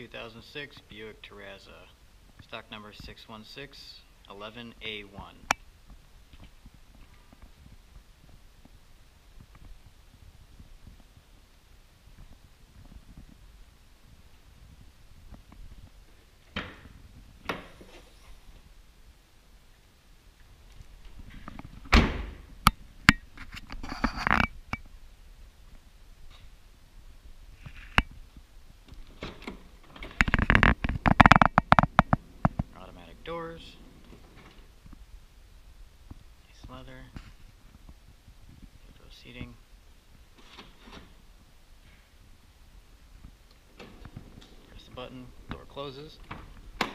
2006 Buick Terrazza, stock number 616-11A1. Doors, nice leather, window seating. Press the button, door closes. Power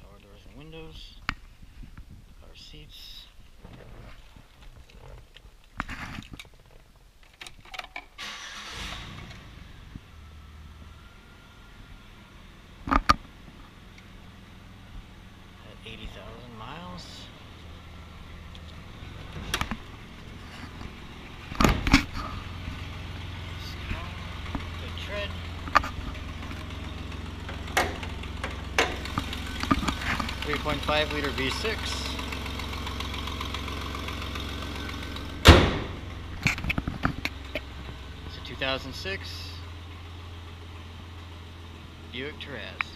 doors and windows, power seats. Point 5 liter V6. It's a 2006 Buick Terrazza.